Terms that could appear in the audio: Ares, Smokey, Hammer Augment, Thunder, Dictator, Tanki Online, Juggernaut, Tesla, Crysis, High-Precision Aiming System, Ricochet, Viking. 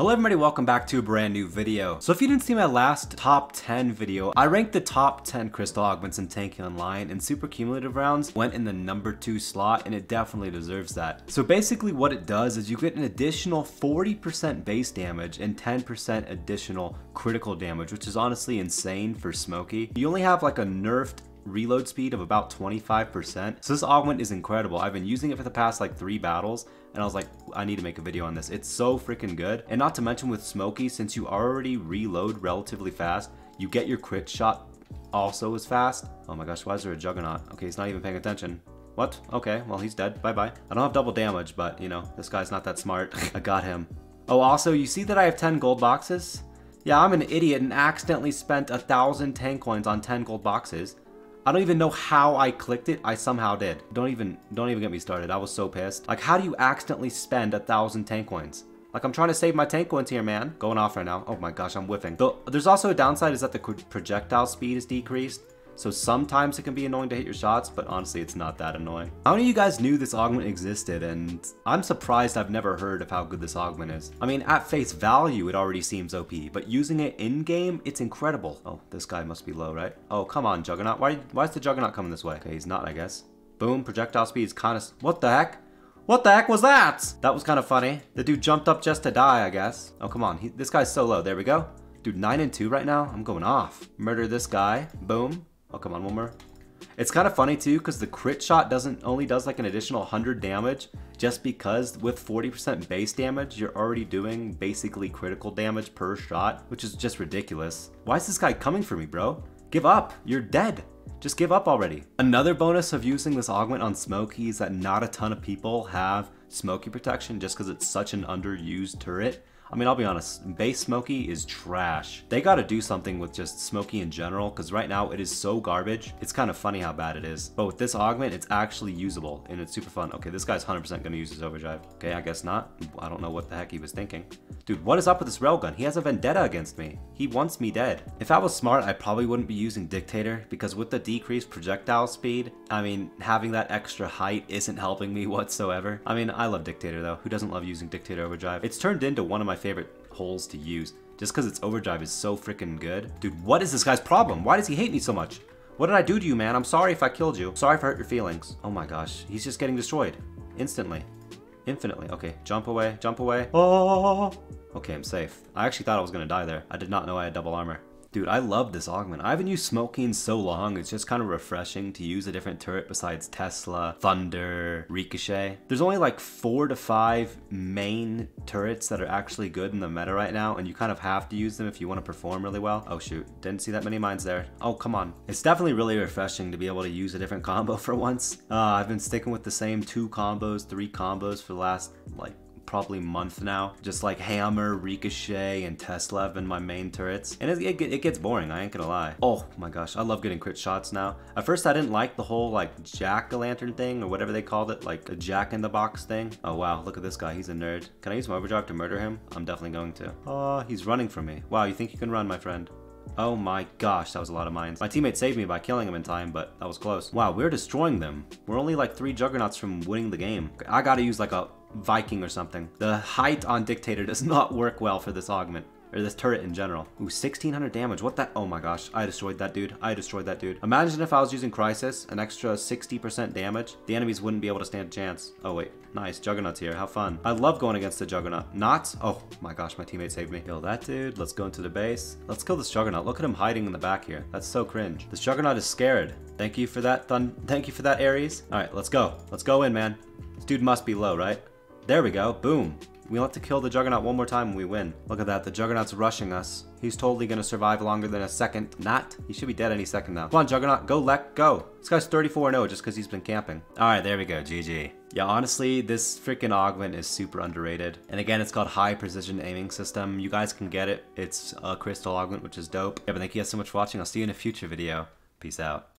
Hello everybody, welcome back to a brand new video. So if you didn't see my last top 10 video, I ranked the top 10 crystal augments in Tanki Online, and super cumulative rounds went in the number 2 slot, and it definitely deserves that. So basically what it does is you get an additional 40% base damage and 10% additional critical damage, which is honestly insane for Smokey. You only have like a nerfed reload speed of about 25%. So this augment is incredible. I've been using it for the past like 3 battles, and I was like, I need to make a video on this. It's so freaking good. And not to mention with Smokey, since you already reload relatively fast, you get your crit shot also as fast. Oh my gosh, why is there a Juggernaut? Okay, he's not even paying attention. What? Okay, well, he's dead. Bye-bye. I don't have double damage, but you know, this guy's not that smart. I got him. Oh, also, you see that I have 10 gold boxes? Yeah, I'm an idiot and accidentally spent 1,000 tank coins on 10 gold boxes. I don't even know how I clicked it. I somehow did. Don't even get me started. I was so pissed. Like, how do you accidentally spend 1,000 tank coins? Like, I'm trying to save my tank coins here, man. Going off right now. Oh my gosh, I'm whiffing. There's also a downside is that the projectile speed is decreased. So sometimes it can be annoying to hit your shots, but honestly, it's not that annoying. How many of you guys knew this augment existed? And I'm surprised I've never heard of how good this augment is. I mean, at face value, it already seems OP, but using it in-game, it's incredible. Oh, this guy must be low, right? Oh, come on, Juggernaut. Why is the Juggernaut coming this way? Okay, he's not, I guess. Boom, projectile speed is kind of... What the heck? What the heck was that? That was kind of funny. The dude jumped up just to die, I guess. Oh, come on. This guy's so low. There we go. Dude, 9 and 2 right now. I'm going off. Murder this guy. Boom. Oh, come on, one more. It's kind of funny too, because the crit shot only does like an additional 100 damage, just because with 40% base damage, you're already doing basically critical damage per shot, which is just ridiculous. Why is this guy coming for me, bro? Give up, you're dead. Just give up already. Another bonus of using this augment on Smokey is that not a ton of people have Smokey protection just because it's such an underused turret. I mean, I'll be honest, base Smokey is trash. They gotta do something with just Smokey in general, because right now it is so garbage. It's kind of funny how bad it is. But with this augment, it's actually usable, and it's super fun. Okay, this guy's 100% gonna use his overdrive. Okay, I guess not. I don't know what the heck he was thinking. Dude, what is up with this railgun? He has a vendetta against me. He wants me dead. If I was smart, I probably wouldn't be using Dictator, because with the decreased projectile speed, I mean, having that extra height isn't helping me whatsoever. I mean, I love Dictator though. Who doesn't love using Dictator overdrive? It's turned into one of my favorite holes to use, just because its overdrive is so freaking good. Dude, what is this guy's problem? Why does he hate me so much? What did I do to you, man? I'm sorry if I killed you. Sorry if I hurt your feelings. Oh my gosh, he's just getting destroyed instantly, infinitely. Okay, jump away, jump away. Oh, okay, I'm safe. I actually thought I was gonna die there. I did not know I had double armor. Dude, I love this augment. I haven't used Smokey in so long. It's just kind of refreshing to use a different turret besides Tesla, Thunder, Ricochet. There's only like 4 to 5 main turrets that are actually good in the meta right now, and you kind of have to use them if you want to perform really well. Oh shoot, didn't see that many mines there. Oh, come on. It's definitely really refreshing to be able to use a different combo for once. I've been sticking with the same 2 combos, 3 combos for the last like probably month now. Just like Hammer, Ricochet, and Tesla have been my main turrets. And it gets boring, I ain't gonna lie. Oh my gosh, I love getting crit shots now. At first I didn't like the whole like jack-o'-lantern thing or whatever they called it, like a jack-in-the-box thing. Oh wow, look at this guy, he's a nerd. Can I use my overdrive to murder him? I'm definitely going to. Oh, he's running from me. Wow, you think you can run, my friend? Oh my gosh, that was a lot of mines. My teammate saved me by killing him in time, but that was close. Wow, we're destroying them. We're only like 3 juggernauts from winning the game. I gotta use like a Viking or something. The height on Dictator does not work well for this augment, or this turret in general. Ooh, 1,600 damage, what that? Oh my gosh, I destroyed that dude, I destroyed that dude. Imagine if I was using Crysis, an extra 60% damage, the enemies wouldn't be able to stand a chance. Oh wait, nice, Juggernaut's here, have fun. I love going against the Juggernaut. Not, oh my gosh, my teammate saved me. Kill that dude, let's go into the base. Let's kill this Juggernaut, look at him hiding in the back here. That's so cringe. This Juggernaut is scared. Thank you for that, Ares. All right, let's go in, man. This dude must be low, right? There we go, boom. We'll have to kill the Juggernaut one more time and we win. Look at that, the Juggernaut's rushing us. He's totally gonna survive longer than a second. Not, he should be dead any second now. Come on, Juggernaut, go, let go. This guy's 34-0 just because he's been camping. All right, there we go, GG. Yeah, honestly, this freaking augment is super underrated. And again, it's called High-Precision Aiming System. You guys can get it. It's a crystal augment, which is dope. Yeah, but thank you guys so much for watching. I'll see you in a future video. Peace out.